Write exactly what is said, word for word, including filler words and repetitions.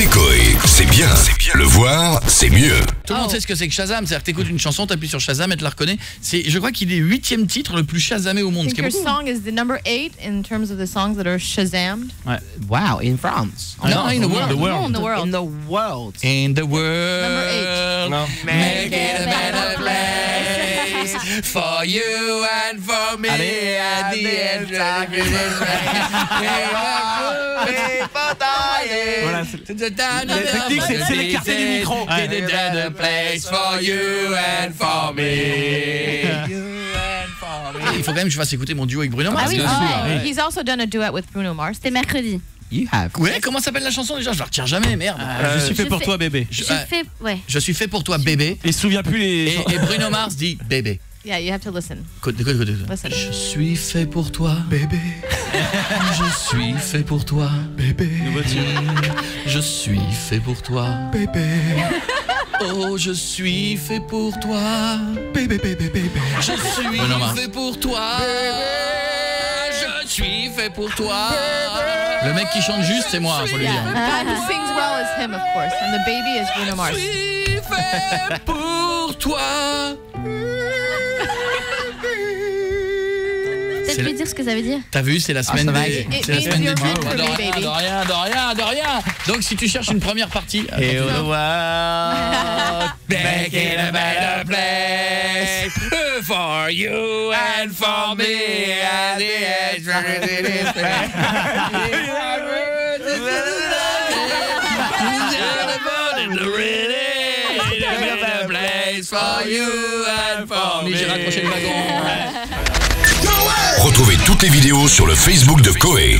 Écoutez Cauet, c'est bien. bien. Le voir, c'est mieux. Tout le monde oh. sait ce que c'est que Shazam. C'est-à-dire que t'écoutes une chanson, t'appuies sur Shazam et tu la reconnais. C'est, je crois qu'il est huitième titre le plus Shazamé au monde. Your song is the number eight in terms of the songs that are Shazammed. Ouais. Wow, in France. Oh, no, no, in the world. In the world. In the world. In the world. Number eight. No. Make it a better place for you and for me. Allez, at the end of voilà, c'est la technique, c'est l'écarté du micro. It's a better place for you and for me. Il faut quand même que je fasse écouter mon duo avec Bruno Mars. Ah oui, oh, he's also done a duet with Bruno Mars. C'était mercredi. You have. Ouais, comment s'appelle la chanson déjà? Je la retiens jamais, merde. Euh, je suis fait je pour fais, toi, bébé. Je, je, euh, fais, ouais. je suis fait pour toi, bébé. Et souviens plus les. Et, et Bruno Mars dit bébé. Yeah, you have to listen. Écoute, écoute, écoute. Listen. Je suis fait pour toi, bébé. Je suis fait pour toi, bébé. Je suis fait pour toi, bébé. Oh, je suis fait pour toi, bébé, bébé, bébé. Je suis fait pour toi, bébé. Je suis fait pour toi. Le mec qui chante juste, c'est moi, faut le dire. Who sings well is him, of course, and the baby is Bruno Mars. Je suis fait pour toi. Peut-être lui dire ce que ça veut dire. T'as vu, c'est la semaine des... C'est la semaine des... De rien, de rien, de rien. Donc si tu cherches une première partie... Et au revoir. Make it a better place for you and for me. And the place for you and for me. J'ai raccroché le wagon. Retrouvez toutes les vidéos sur le Facebook de Cauet.